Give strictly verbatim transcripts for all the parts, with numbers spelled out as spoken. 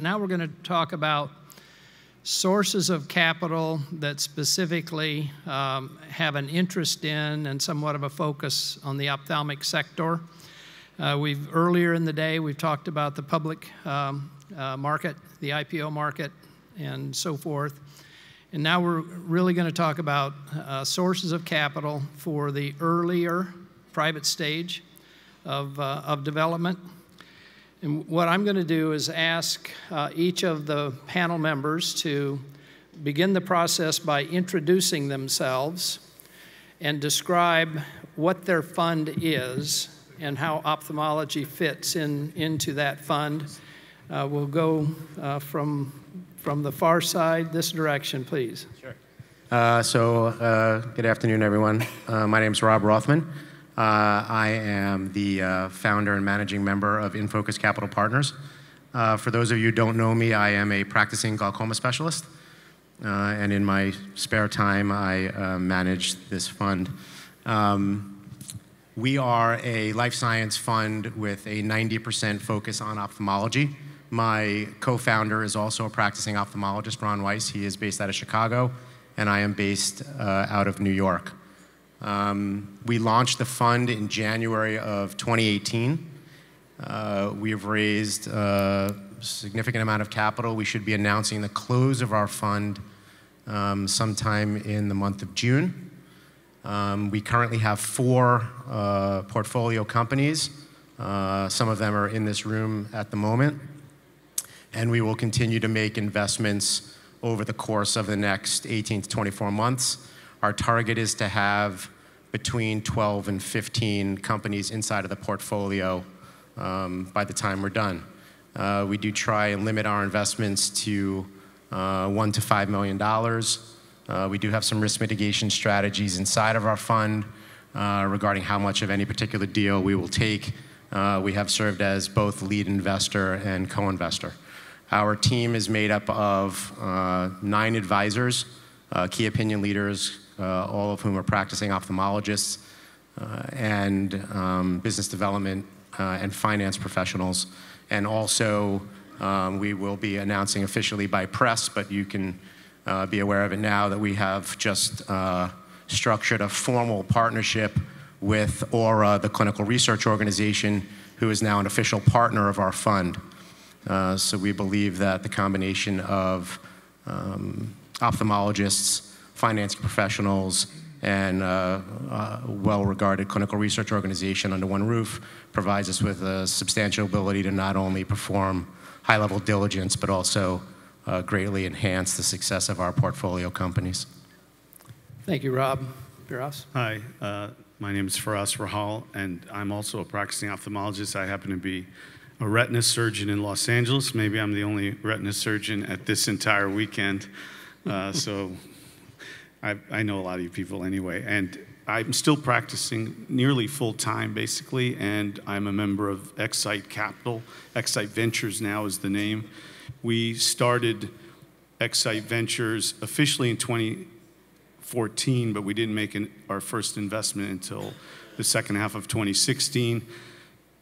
And now we're going to talk about sources of capital that specifically um, have an interest in and somewhat of a focus on the ophthalmic sector. Uh, we've earlier in the day, we've talked about the public um, uh, market, the I P O market, and so forth. And now we're really going to talk about uh, sources of capital for the earlier private stage of, uh, of development. And what I'm going to do is ask uh, each of the panel members to begin the process by introducing themselves and describe what their fund is and how ophthalmology fits in, into that fund. Uh, we'll go uh, from, from the far side this direction, please. Sure. Uh, so uh, good afternoon, everyone. Uh, my name is Rob Rothman. Uh, I am the uh, founder and managing member of InFocus Capital Partners. Uh, for those of you who don't know me, I am a practicing glaucoma specialist. Uh, and in my spare time, I uh, manage this fund. Um, we are a life science fund with a ninety percent focus on ophthalmology. My co-founder is also a practicing ophthalmologist, Ron Weiss. He is based out of Chicago, and I am based uh, out of New York. Um, we launched the fund in January of twenty eighteen. Uh, we have raised a significant amount of capital. We should be announcing the close of our fund um, sometime in the month of June. Um, we currently have four uh, portfolio companies. Uh, some of them are in this room at the moment. And we will continue to make investments over the course of the next eighteen to twenty-four months. Our target is to have between twelve and fifteen companies inside of the portfolio um, by the time we're done. Uh, we do try and limit our investments to uh, one to five million dollars. Uh, we do have some risk mitigation strategies inside of our fund uh, regarding how much of any particular deal we will take. Uh, we have served as both lead investor and co-investor. Our team is made up of uh, nine advisors, uh, key opinion leaders, Uh, all of whom are practicing ophthalmologists uh, and um, business development uh, and finance professionals. And also, um, we will be announcing officially by press, but you can uh, be aware of it now, that we have just uh, structured a formal partnership with Ora, the clinical research organization, who is now an official partner of our fund. Uh, so we believe that the combination of um, ophthalmologists, finance professionals, and uh, uh, well-regarded clinical research organization under one roof provides us with a substantial ability to not only perform high-level diligence, but also uh, greatly enhance the success of our portfolio companies. Thank you, Rob. Firas? Hi, uh, my name is Firas Rahhal, and I'm also a practicing ophthalmologist. I happen to be a retina surgeon in Los Angeles. Maybe I'm the only retina surgeon at this entire weekend, uh, so I, I know a lot of you people anyway, and I'm still practicing nearly full-time, basically, and I'm a member of ExSight Capital. ExSight Ventures now is the name. We started ExSight Ventures officially in twenty fourteen, but we didn't make an, our first investment until the second half of twenty sixteen.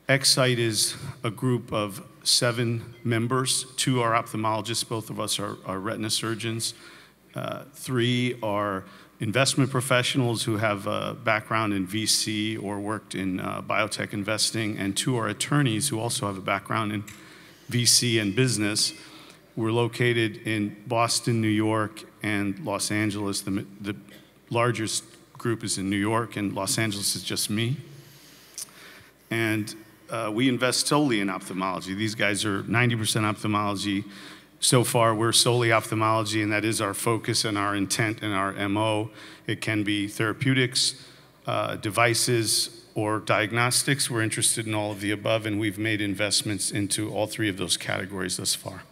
ExSight is a group of seven members. Two are ophthalmologists. Both of us are, are retina surgeons. Uh, three are investment professionals who have a background in V C or worked in uh, biotech investing, and two are attorneys who also have a background in V C and business. We're located in Boston, New York, and Los Angeles. The, the largest group is in New York, and Los Angeles is just me. And uh, we invest solely in ophthalmology. These guys are ninety percent ophthalmology. So far, we're solely ophthalmology, and that is our focus and our intent and our M O. It can be therapeutics, uh, devices, or diagnostics. We're interested in all of the above, and we've made investments into all three of those categories thus far.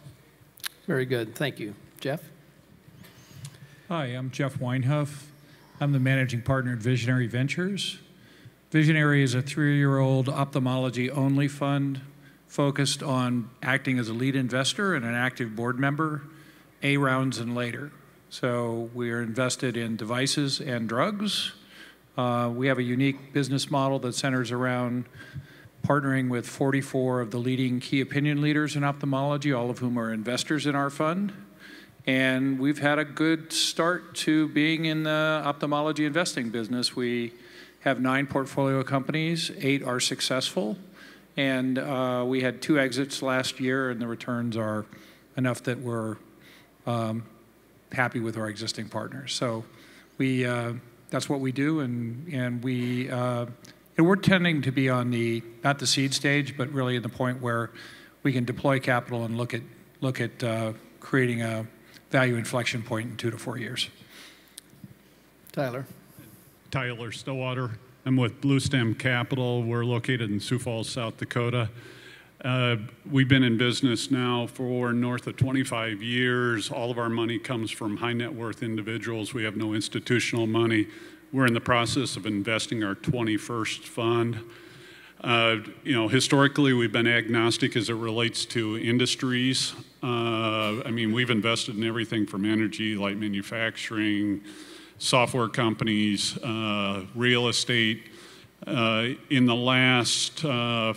Very good. Thank you. Jeff? Hi, I'm Jeff Weinhuff. I'm the managing partner at Visionary Ventures. Visionary is a three-year-old ophthalmology-only fund focused on acting as a lead investor and an active board member, A rounds and later. So we are invested in devices and drugs. Uh, we have a unique business model that centers around partnering with forty-four of the leading key opinion leaders in ophthalmology, all of whom are investors in our fund. And we've had a good start to being in the ophthalmology investing business. We have nine portfolio companies, eight are successful, and uh, we had two exits last year, and the returns are enough that we're um, happy with our existing partners. So we, uh, that's what we do, and, and, we, uh, and we're tending to be on the, not the seed stage, but really in the point where we can deploy capital and look at, look at uh, creating a value inflection point in two to four years. Tyler. Tyler Stowater. I'm with Bluestem Capital. We're located in Sioux Falls, South Dakota. Uh, we've been in business now for north of twenty-five years. All of our money comes from high net worth individuals. We have no institutional money. We're in the process of investing our twenty-first fund. Uh, you know, historically, we've been agnostic as it relates to industries. Uh, I mean, we've invested in everything from energy, light manufacturing, software companies, uh, real estate. Uh, in the last, uh,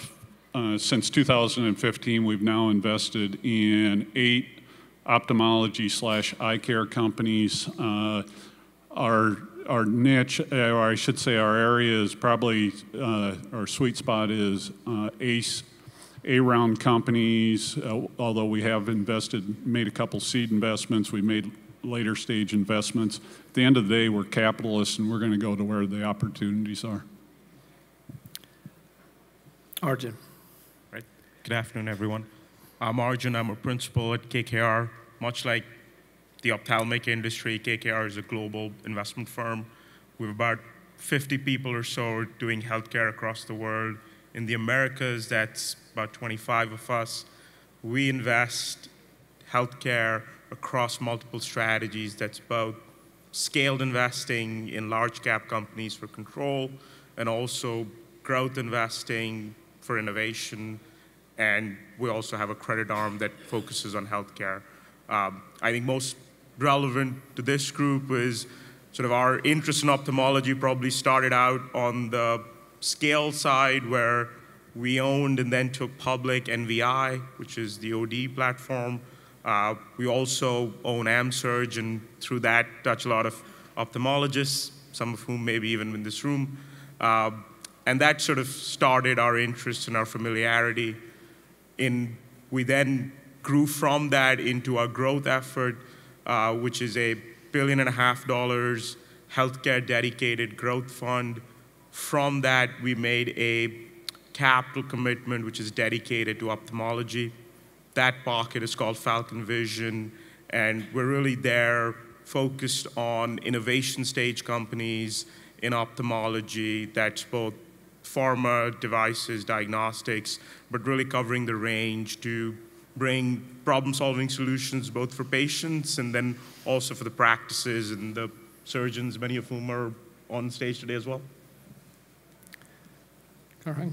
uh, since two thousand fifteen, we've now invested in eight ophthalmology slash eye care companies. Uh, our Our niche, or I should say our area is probably, uh, our sweet spot is uh, ACE, A-round companies, uh, although we have invested, made a couple seed investments, we made later stage investments. At the end of the day, we're capitalists and we're gonna go to where the opportunities are. Arjun. Right. Good afternoon, everyone. I'm Arjun, I'm a principal at K K R, much like the ophthalmic industry, K K R is a global investment firm. We have about fifty people or so doing healthcare across the world. In the Americas, that's about twenty-five of us. We invest healthcare across multiple strategies. That's both scaled investing in large cap companies for control and also growth investing for innovation. And we also have a credit arm that focuses on healthcare. Um, I think most relevant to this group is sort of our interest in ophthalmology probably started out on the scale side where we owned and then took public N V I, which is the O D platform. Uh, we also own AmSurge, and through that touch a lot of ophthalmologists, some of whom maybe even in this room. Uh, and that sort of started our interest and our familiarity. In, we then grew from that into our growth effort, Uh, which is a billion and a half dollars healthcare dedicated growth fund. From that, we made a capital commitment which is dedicated to ophthalmology. That pocket is called Falcon Vision, and we're really there focused on innovation stage companies in ophthalmology. That's both pharma, devices, diagnostics, but really covering the range to bring problem-solving solutions both for patients and then also for the practices and the surgeons, many of whom are on stage today as well. Garheng.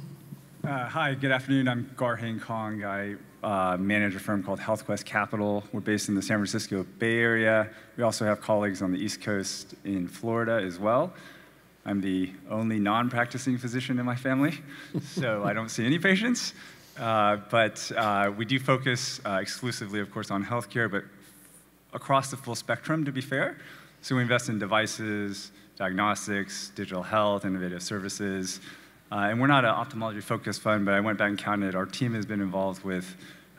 Uh, hi, good afternoon. I'm Garheng Kong. I uh, manage a firm called HealthQuest Capital. We're based in the San Francisco Bay Area. We also have colleagues on the East Coast in Florida as well. I'm the only non-practicing physician in my family, so I don't see any patients. Uh, but uh, we do focus uh, exclusively, of course, on healthcare, but across the full spectrum, to be fair. So we invest in devices, diagnostics, digital health, innovative services. Uh, and we're not an ophthalmology-focused fund, but I went back and counted. Our team has been involved with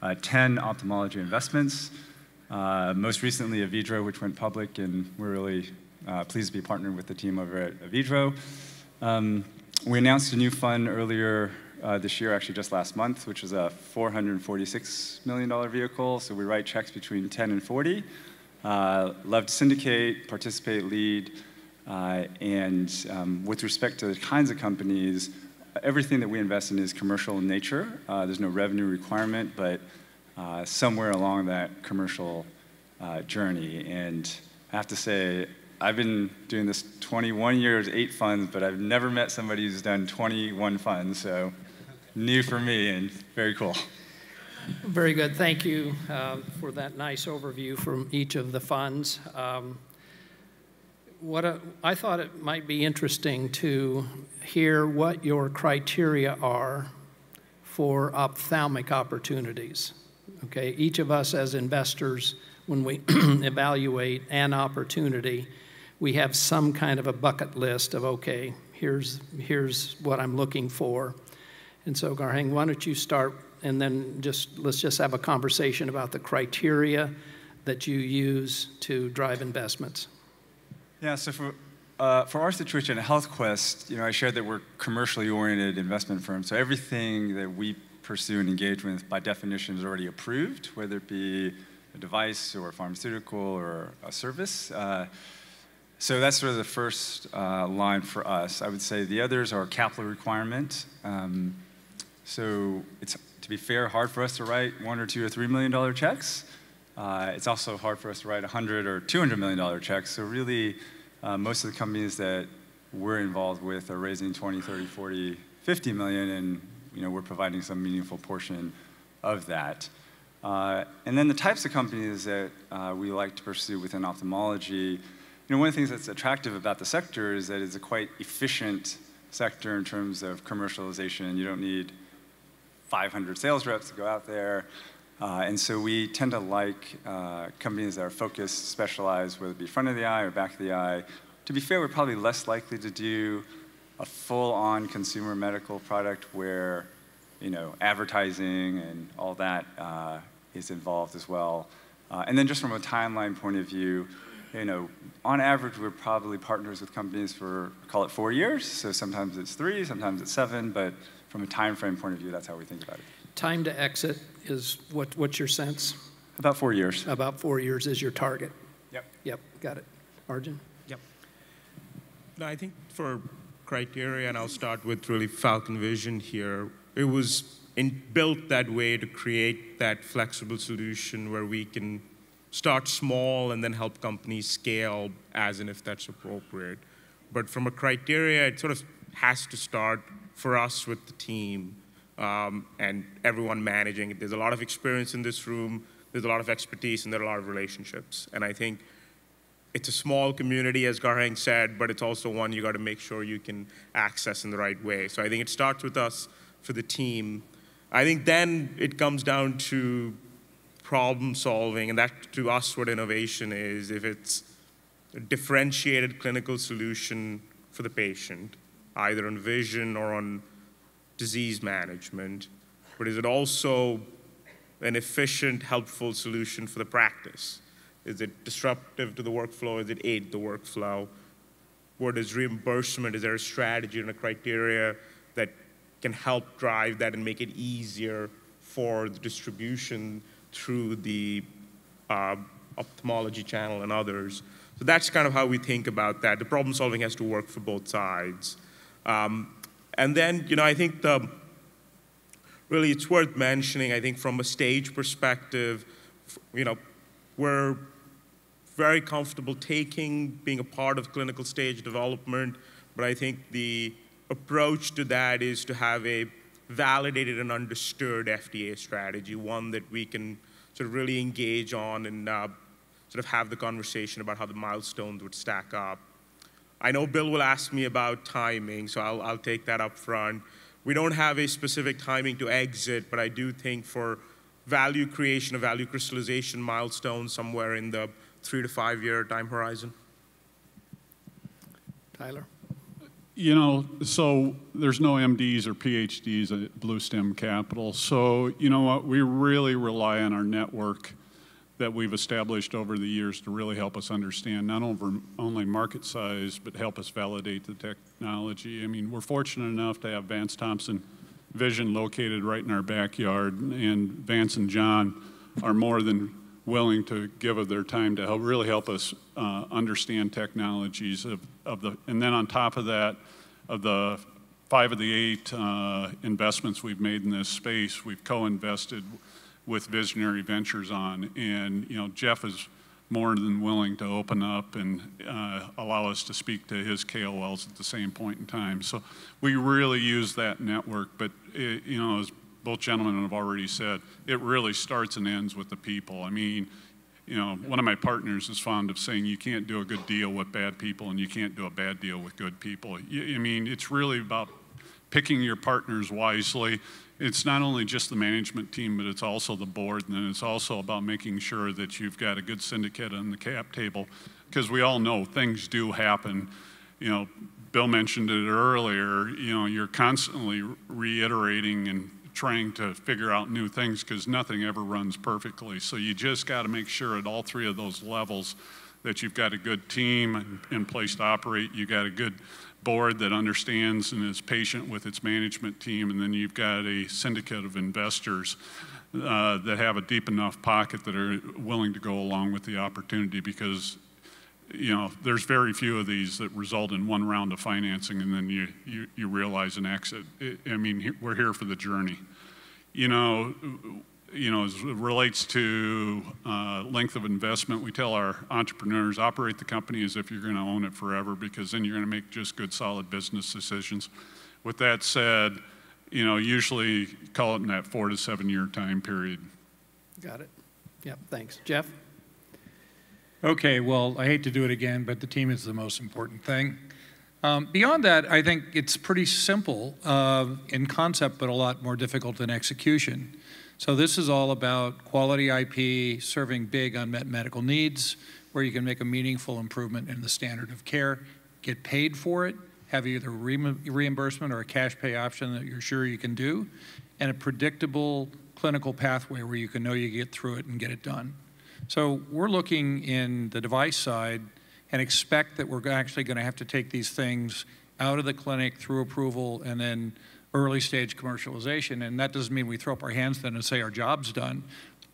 uh, ten ophthalmology investments, uh, most recently Avidro, which went public, and we're really uh, pleased to be partnered with the team over at Avidro. Um, we announced a new fund earlier Uh, this year, actually just last month, which is a four hundred forty-six million dollar vehicle. So we write checks between ten and forty. Uh, love to syndicate, participate, lead. Uh, and um, with respect to the kinds of companies, everything that we invest in is commercial in nature. Uh, there's no revenue requirement, but uh, somewhere along that commercial uh, journey. And I have to say, I've been doing this twenty-one years, eight funds, but I've never met somebody who's done twenty-one funds, so new for me and very cool. Very good. Thank you uh, for that nice overview from each of the funds. Um, what a, I thought it might be interesting to hear what your criteria are for ophthalmic opportunities. Okay, each of us as investors, when we evaluate an opportunity, we have some kind of a bucket list of, okay, here's, here's what I'm looking for. And so, Garheng, why don't you start, and then just let's just have a conversation about the criteria that you use to drive investments. Yeah, so for, uh, for our situation at HealthQuest, you know, I shared that we're commercially oriented investment firm, so everything that we pursue and engage with, by definition, is already approved, whether it be a device or a pharmaceutical or a service. Uh, So that's sort of the first uh, line for us. I would say the others are capital requirement. Um, so it's, to be fair, hard for us to write one or two or three million dollar checks. Uh, it's also hard for us to write one hundred or two hundred million dollar checks. So really, uh, most of the companies that we're involved with are raising twenty, thirty, forty, fifty million, and you know, we're providing some meaningful portion of that. Uh, and then the types of companies that uh, we like to pursue within ophthalmology. You know, one of the things that's attractive about the sector is that it's a quite efficient sector in terms of commercialization. You don't need five hundred sales reps to go out there. Uh, and so we tend to like uh, companies that are focused, specialized, whether it be front of the eye or back of the eye. To be fair, we're probably less likely to do a full-on consumer medical product where, you know, advertising and all that uh, is involved as well. Uh, and then just from a timeline point of view, you know, on average, we're probably partners with companies for, call it four years. So sometimes it's three, sometimes it's seven. But from a time frame point of view, that's how we think about it. Time to exit is what? What's your sense? About four years. About four years is your target. Yep. Yep. Got it. Arjun? Yep. No, I think for criteria, and I'll start with really Falcon Vision here. It was in, built that way to create that flexible solution where we can start small and then help companies scale as and if that's appropriate. But from a criteria, it sort of has to start for us with the team um, and everyone managing it. There's a lot of experience in this room, there's a lot of expertise, and there are a lot of relationships. And I think it's a small community, as Garheng said, but it's also one you got to make sure you can access in the right way. So I think it starts with us for the team. I think then it comes down to problem solving, and that to us what innovation is. If it's a differentiated clinical solution for the patient, either on vision or on disease management, but is it also an efficient, helpful solution for the practice? Is it disruptive to the workflow? Is it aid the workflow? What is reimbursement? Is there a strategy and a criteria that can help drive that and make it easier for the distribution through the uh, ophthalmology channel and others. So that's kind of how we think about that. The problem solving has to work for both sides. Um, and then, you know, I think the, really it's worth mentioning, I think from a stage perspective, you know, we're very comfortable taking, being a part of clinical stage development, but I think the approach to that is to have a validated and understood F D A strategy, one that we can sort of really engage on and uh, sort of have the conversation about how the milestones would stack up. I know Bill will ask me about timing, so I'll, I'll take that up front. We don't have a specific timing to exit, but I do think for value creation or value crystallization milestones somewhere in the three to five year time horizon. Tyler? You know, so there's no M Ds or P H Ds at Bluestem Capital. So, you know what, we really rely on our network that we've established over the years to really help us understand not only market size, but help us validate the technology. I mean, we're fortunate enough to have Vance Thompson Vision located right in our backyard, and Vance and John are more than willing to give of their time to help really help us uh, understand technologies of, of the, and then on top of that, of the five of the eight uh, investments we've made in this space, we've co-invested with Visionary Ventures on, and you know, Jeff is more than willing to open up and uh, allow us to speak to his K O Ls at the same point in time. So we really use that network, but it, you know, as both gentlemen have already said, it really starts and ends with the people. I mean, you know, one of my partners is fond of saying you can't do a good deal with bad people and you can't do a bad deal with good people. You, I mean, it's really about picking your partners wisely. It's not only just the management team, but it's also the board, and then it's also about making sure that you've got a good syndicate on the cap table, because we all know things do happen. You know, Bill mentioned it earlier, you know, you're constantly reiterating and trying to figure out new things because nothing ever runs perfectly. So you just got to make sure at all three of those levels that you've got a good team in place to operate, you got a good board that understands and is patient with its management team, and then you've got a syndicate of investors uh, that have a deep enough pocket that are willing to go along with the opportunity, because you know there's very few of these that result in one round of financing and then you you, you realize an exit. It, I mean, we're here for the journey. You know, you know, as it relates to uh, length of investment, we tell our entrepreneurs, operate the company as if you're going to own it forever, because then you're going to make just good, solid business decisions. With that said, you know, usually call it in that four to seven year time period. Got it. Yep, thanks. Jeff? Okay, well, I hate to do it again, but the team is the most important thing. Um, beyond that, I think it's pretty simple uh, in concept, but a lot more difficult in execution. So this is all about quality I P, serving big unmet medical needs, where you can make a meaningful improvement in the standard of care, get paid for it, have either re reimbursement or a cash pay option that you're sure you can do, and a predictable clinical pathway where you can know you get through it and get it done. So we're looking in the device side and expect that we're actually going to have to take these things out of the clinic through approval and then early stage commercialization. And that doesn't mean we throw up our hands then and say our job's done.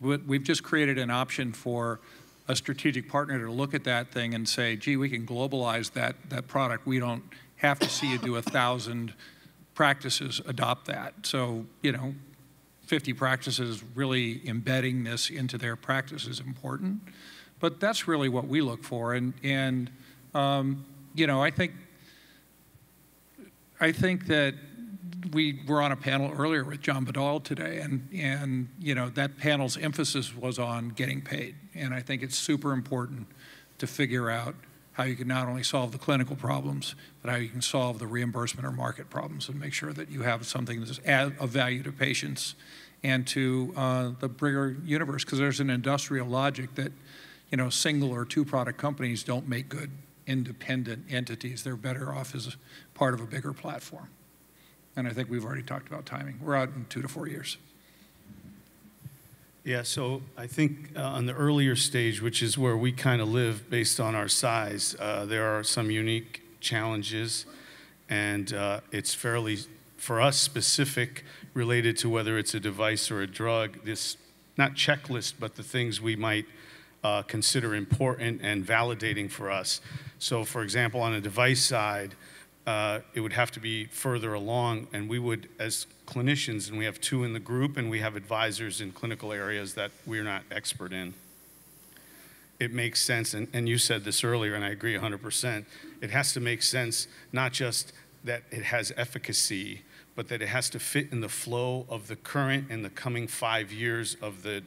But we've just created an option for a strategic partner to look at that thing and say, gee, we can globalize that, that product. We don't have to see you do a thousand practices adopt that. So, you know, fifty practices, really embedding this into their practice is important. But that's really what we look for. And, and um, you know, I think, I think that we were on a panel earlier with John Badal today, and, and you know, that panel's emphasis was on getting paid. And I think it's super important to figure out how you can not only solve the clinical problems, but how you can solve the reimbursement or market problems and make sure that you have something that's of value to patients and to uh, the bigger universe. Because there's an industrial logic that, you know, single or two product companies don't make good independent entities. They're better off as part of a bigger platform. And I think we've already talked about timing. We're out in two to four years. Yeah, so I think uh, on the earlier stage, which is where we kind of live based on our size, uh, there are some unique challenges, and uh, it's fairly, for us, specific related to whether it's a device or a drug. This, not checklist, but the things we might uh, consider important and validating for us. So for example, on a device side, Uh, it would have to be further along, and we would, as clinicians, and we have two in the group, and we have advisors in clinical areas that we're not expert in. It makes sense, and, and you said this earlier, and I agree one hundred percent, it has to make sense not just that it has efficacy, but that it has to fit in the flow of the current and the coming five years of the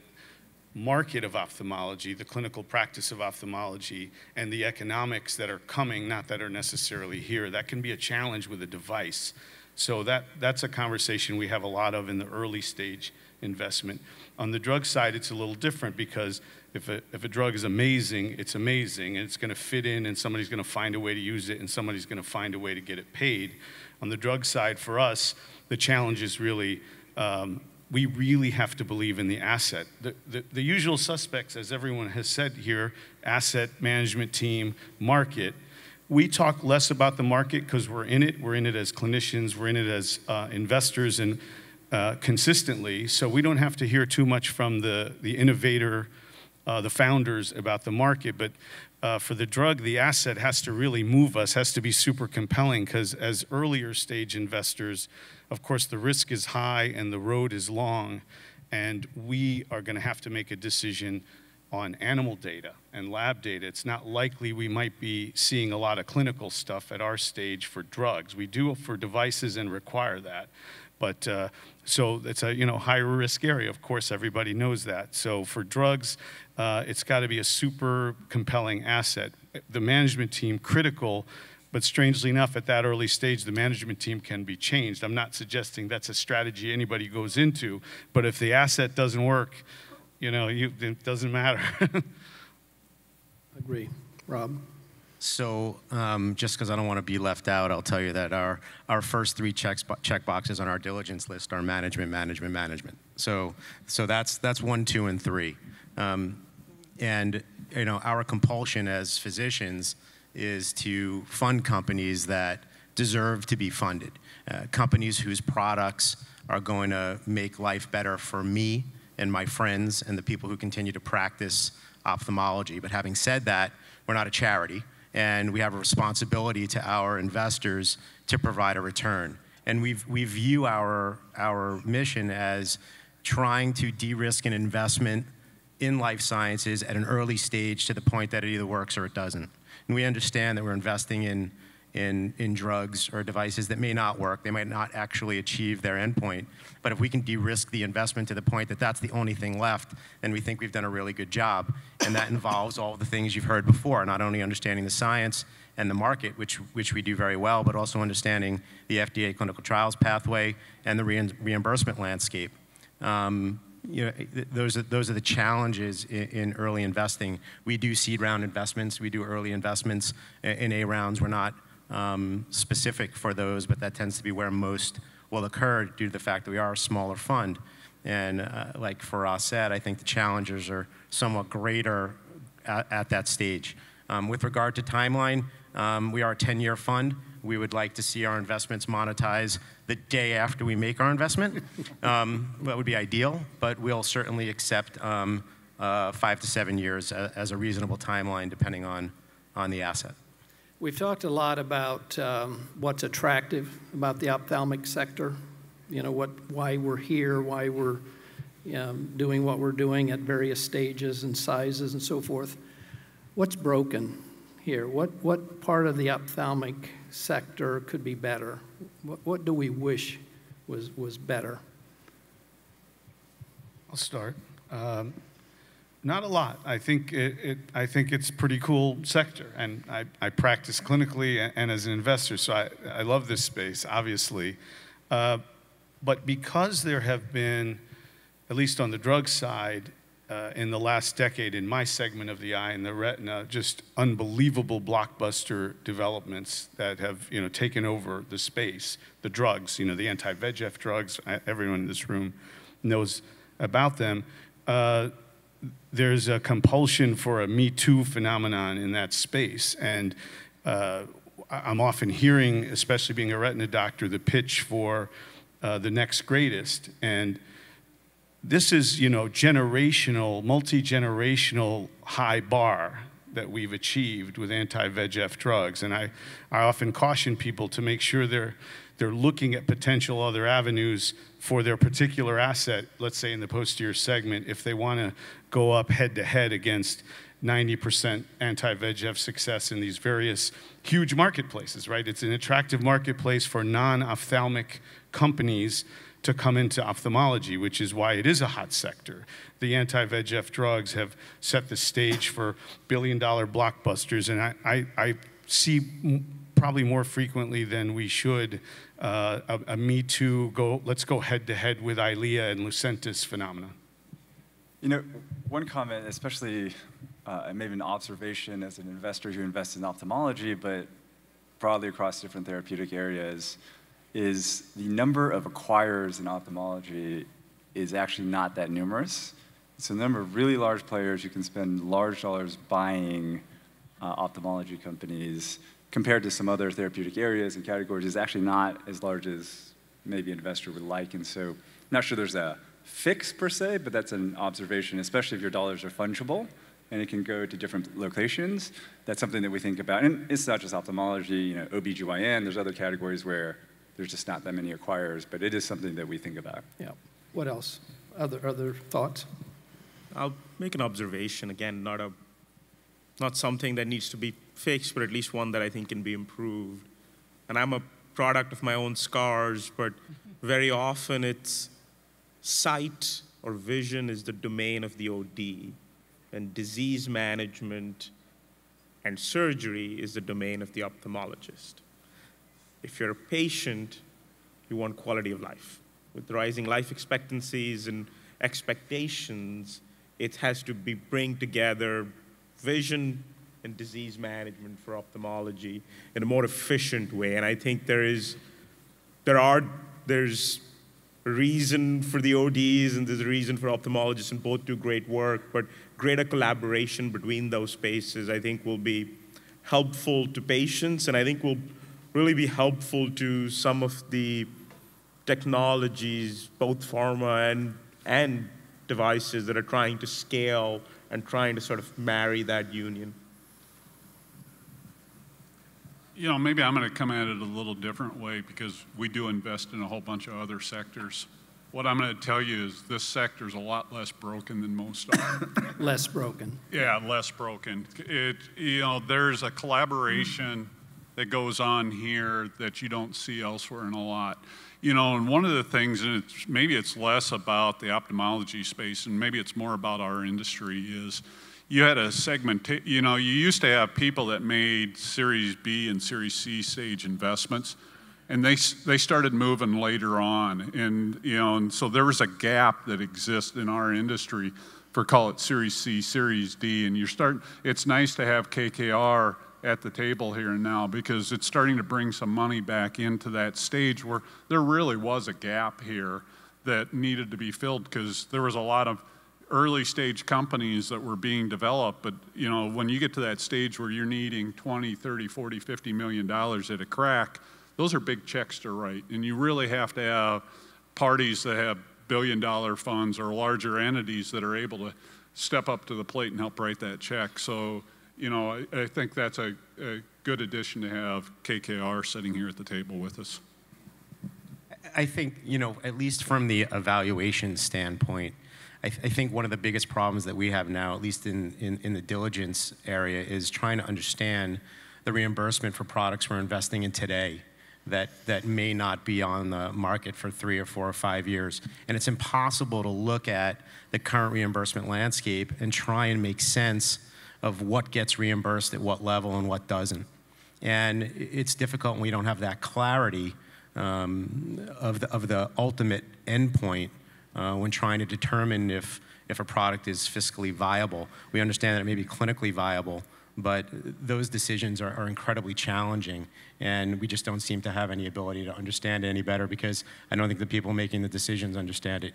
market of ophthalmology, the clinical practice of ophthalmology, and the economics that are coming, not that are necessarily here. That can be a challenge with a device. So that, that's a conversation we have a lot of in the early stage investment. On the drug side, it's a little different, because if a, if a drug is amazing, it's amazing, and it's going to fit in, and somebody's going to find a way to use it, and somebody's going to find a way to get it paid. On the drug side, for us, the challenge is really um, we really have to believe in the asset. The, the, the usual suspects, as everyone has said here, asset, management team, market. We talk less about the market because we're in it. We're in it as clinicians. We're in it as uh, investors, and uh, consistently. So we don't have to hear too much from the, the innovator, uh, the founders about the market. But uh, for the drug, the asset has to really move us, has to be super compelling, because as earlier stage investors, of course, the risk is high and the road is long, and we are going to have to make a decision on animal data and lab data. It's not likely we might be seeing a lot of clinical stuff at our stage for drugs. We do for devices and require that. But uh, so it's a, you know, higher risk area. Of course, everybody knows that. So for drugs, uh, it's got to be a super compelling asset. The management team, critical. But strangely enough, at that early stage, the management team can be changed. I'm not suggesting that's a strategy anybody goes into, but if the asset doesn't work, you know, you, it doesn't matter. Agree. Rob? So um, just because I don't want to be left out, I'll tell you that our, our first three checks, check boxes on our diligence list are management, management, management. So, so that's, that's one, two, and three. Um, and you know, our compulsion as physicians is to fund companies that deserve to be funded, uh, companies whose products are going to make life better for me and my friends and the people who continue to practice ophthalmology. But having said that, we're not a charity, and we have a responsibility to our investors to provide a return. And we've, we view our, our mission as trying to de-risk an investment in life sciences at an early stage to the point that it either works or it doesn't. And we understand that we're investing in, in, in drugs or devices that may not work. They might not actually achieve their endpoint. But if we can de-risk the investment to the point that that's the only thing left, then we think we've done a really good job. And that involves all the things you've heard before, not only understanding the science and the market, which, which we do very well, but also understanding the F D A clinical trials pathway and the re reimbursement landscape. Um, You know, those are, those are the challenges in, in early investing. We do seed round investments. We do early investments in A rounds. We're not um, specific for those, but that tends to be where most will occur due to the fact that we are a smaller fund. And uh, like Firas said, I think the challenges are somewhat greater at, at that stage. Um, with regard to timeline, um, we are a ten-year fund. We would like to see our investments monetize the day after we make our investment. Um, that would be ideal, but we'll certainly accept um, uh, five to seven years as a reasonable timeline, depending on, on the asset. We've talked a lot about um, what's attractive about the ophthalmic sector, you know, what, why we're here, why we're um, doing what we're doing at various stages and sizes and so forth. What's broken here? What, what part of the ophthalmic sector could be better? What, what do we wish was, was better? I'll start. Um, not a lot. I think, it, it, I think it's a pretty cool sector, and I, I practice clinically and, and as an investor, so I, I love this space, obviously. Uh, but because there have been, at least on the drug side, Uh, in the last decade, in my segment of the eye and the retina, just unbelievable blockbuster developments that have, you know, taken over the space. The drugs, you know, the anti-V E G F drugs, everyone in this room knows about them. Uh, there's a compulsion for a Me Too phenomenon in that space. And uh, I'm often hearing, especially being a retina doctor, the pitch for uh, the next greatest. And this is, you know, generational, multi-generational high bar that we've achieved with anti-V E G F drugs. And I, I often caution people to make sure they're, they're looking at potential other avenues for their particular asset, let's say in the posterior segment, if they want to go up head-to-head against ninety percent anti-V E G F success in these various huge marketplaces, right? It's an attractive marketplace for non-ophthalmic companies to come into ophthalmology, which is why it is a hot sector. The anti-V E G F drugs have set the stage for billion-dollar blockbusters, and I, I, I see probably more frequently than we should uh, a, a Me Too, go, let's go head-to-head with Eylea and Lucentis phenomena. You know, one comment, especially uh, maybe an observation as an investor who invests in ophthalmology, but broadly across different therapeutic areas, is the number of acquirers in ophthalmology is actually not that numerous. So the number of really large players who can spend large dollars buying uh, ophthalmology companies compared to some other therapeutic areas and categories is actually not as large as maybe an investor would like. And so I'm not sure there's a fix per se, but that's an observation, especially if your dollars are fungible and it can go to different locations. That's something that we think about. And it's not just ophthalmology, you know, O B G Y N, there's other categories where there's just not that many acquirers, but it is something that we think about. Yeah. What else? Other other thoughts? I'll make an observation again, not a, not something that needs to be fixed, but at least one that I think can be improved. And I'm a product of my own scars, but very often it's sight or vision is the domain of the O D, and disease management and surgery is the domain of the ophthalmologist. If you're a patient, you want quality of life. With rising life expectancies and expectations, it has to be bring together vision and disease management for ophthalmology in a more efficient way. And I think there is, there are, there's a reason for the O Ds and there's a reason for ophthalmologists, and both do great work, but greater collaboration between those spaces I think will be helpful to patients, and I think will really be helpful to some of the technologies, both pharma and, and devices that are trying to scale and trying to sort of marry that union. You know, maybe I'm going to come at it a little different way because we do invest in a whole bunch of other sectors. What I'm going to tell you is this sector is a lot less broken than most are. Less broken. Yeah, less broken. It, you know, there's a collaboration mm-hmm. that goes on here that you don't see elsewhere in a lot. You know, and one of the things, and it's, maybe it's less about the ophthalmology space and maybe it's more about our industry, is you had a segment, you know, you used to have people that made Series B and Series C stage investments, and they, they started moving later on. And, you know, and so there was a gap that exists in our industry for, call it Series C, Series D, and you're starting, it's nice to have K K R at the table here and now, because it's starting to bring some money back into that stage where there really was a gap here that needed to be filled, because there was a lot of early stage companies that were being developed, but you know, when you get to that stage where you're needing twenty, thirty, forty, fifty million dollars at a crack, those are big checks to write, and you really have to have parties that have billion dollar funds or larger entities that are able to step up to the plate and help write that check. So you know, I, I think that's a, a good addition to have K K R sitting here at the table with us. I think, you know, at least from the evaluation standpoint, I, th I think one of the biggest problems that we have now, at least in, in, in the diligence area, is trying to understand the reimbursement for products we're investing in today that, that may not be on the market for three or four or five years. And it's impossible to look at the current reimbursement landscape and try and make sense of what gets reimbursed at what level and what doesn't. And it's difficult when we don't have that clarity um, of, the, of the ultimate endpoint uh, when trying to determine if, if a product is fiscally viable. We understand that it may be clinically viable, but those decisions are, are incredibly challenging, and we just don't seem to have any ability to understand it any better, because I don't think the people making the decisions understand it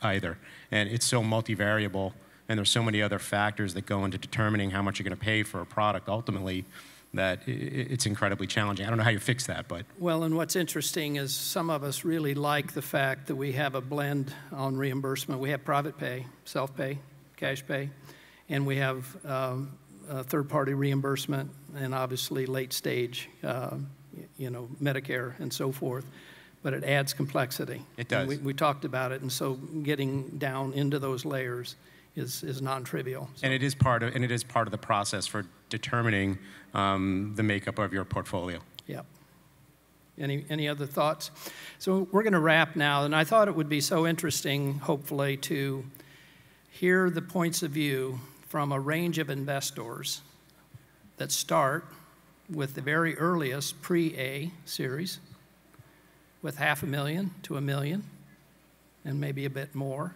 either. And it's so multivariable, and there's so many other factors that go into determining how much you're going to pay for a product ultimately, that it's incredibly challenging. I don't know how you fix that, but. Well, and what's interesting is some of us really like the fact that we have a blend on reimbursement. We have private pay, self-pay, cash pay, and we have um, third-party reimbursement, and obviously late stage, uh, you know, Medicare and so forth. But it adds complexity. It does. We, we talked about it, and so getting down into those layers is, is non-trivial. So. And it is part of, and it is part of the process for determining um, the makeup of your portfolio. Yeah. Any, any other thoughts? So we're going to wrap now, and I thought it would be so interesting, hopefully, to hear the points of view from a range of investors that start with the very earliest pre-A series, with half a million to a million, and maybe a bit more,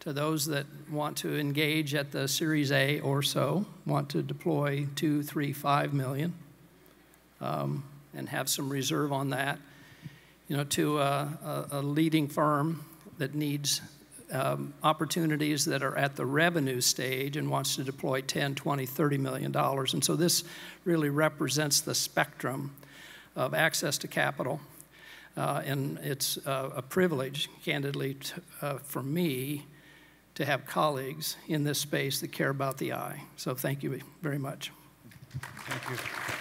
to those that want to engage at the Series A or so, want to deploy two, three, five million, um, and have some reserve on that, you know, to a, a, a leading firm that needs um, opportunities that are at the revenue stage and wants to deploy ten, twenty, thirty million dollars. And so this really represents the spectrum of access to capital. Uh, and it's uh, a privilege, candidly, uh, for me, to have colleagues in this space that care about the eye. So thank you very much. Thank you.